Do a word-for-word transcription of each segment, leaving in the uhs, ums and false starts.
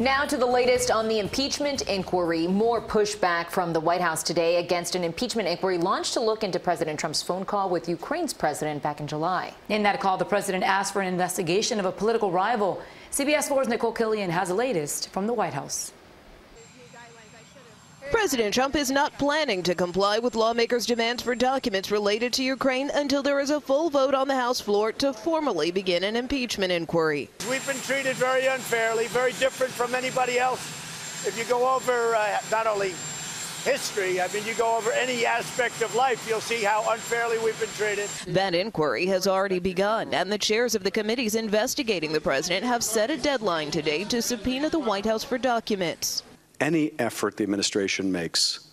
Now to the latest on the impeachment inquiry. More pushback from the White House today against an impeachment inquiry launched to look into President Trump's phone call with Ukraine's president back in July. In that call, the president asked for an investigation of a political rival. C B S four's Nicole Killian has the latest from the White House. President Trump is not planning to comply with lawmakers' demands for documents related to Ukraine until there is a full vote on the House floor to formally begin an impeachment inquiry. We've been treated very unfairly, very different from anybody else. If you go over uh, not only history, I mean, you go over any aspect of life, you'll see how unfairly we've been treated. That inquiry has already begun, and the chairs of the committees investigating the president have set a deadline today to subpoena the White House for documents. Any effort the administration makes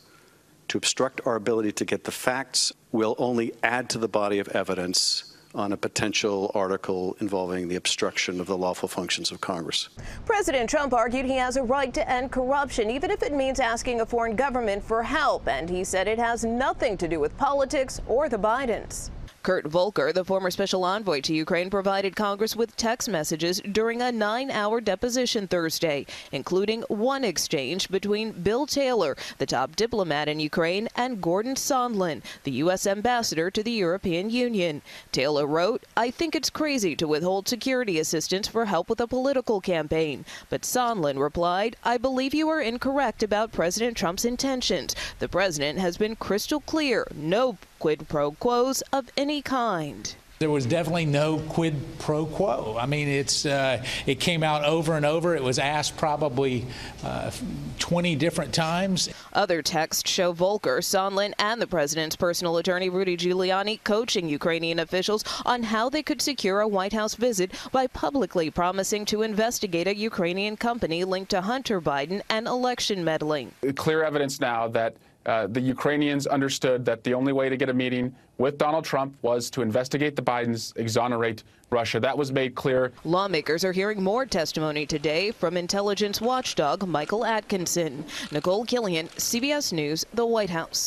to obstruct our ability to get the facts will only add to the body of evidence on a potential article involving the obstruction of the lawful functions of Congress. President Trump argued he has a right to end corruption, even if it means asking a foreign government for help, and he said it has nothing to do with politics or the Bidens. Kurt Volker, the former special envoy to Ukraine, provided Congress with text messages during a nine-hour deposition Thursday, including one exchange between Bill Taylor, the top diplomat in Ukraine, and Gordon Sondland, the U S ambassador to the European Union. Taylor wrote, "I think it's crazy to withhold security assistance for help with a political campaign." But Sondland replied, "I believe you are incorrect about President Trump's intentions. The president has been crystal clear, no quid pro quos of any kind." There was definitely no quid pro quo. I mean, it's uh, it came out over and over. It was asked probably uh, twenty different times. Other texts show Volker, Sondland, and the president's personal attorney, Rudy Giuliani, coaching Ukrainian officials on how they could secure a White House visit by publicly promising to investigate a Ukrainian company linked to Hunter Biden and election meddling. Clear evidence now that Uh, the Ukrainians understood that the only way to get a meeting with Donald Trump was to investigate the Bidens, exonerate Russia. That was made clear. Lawmakers are hearing more testimony today from intelligence watchdog Michael Atkinson. Nicole Killian, C B S News, the White House.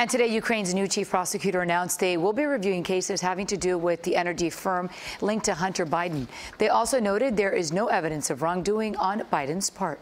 And today, Ukraine's new chief prosecutor announced they will be reviewing cases having to do with the energy firm linked to Hunter Biden. They also noted there is no evidence of wrongdoing on Biden's part.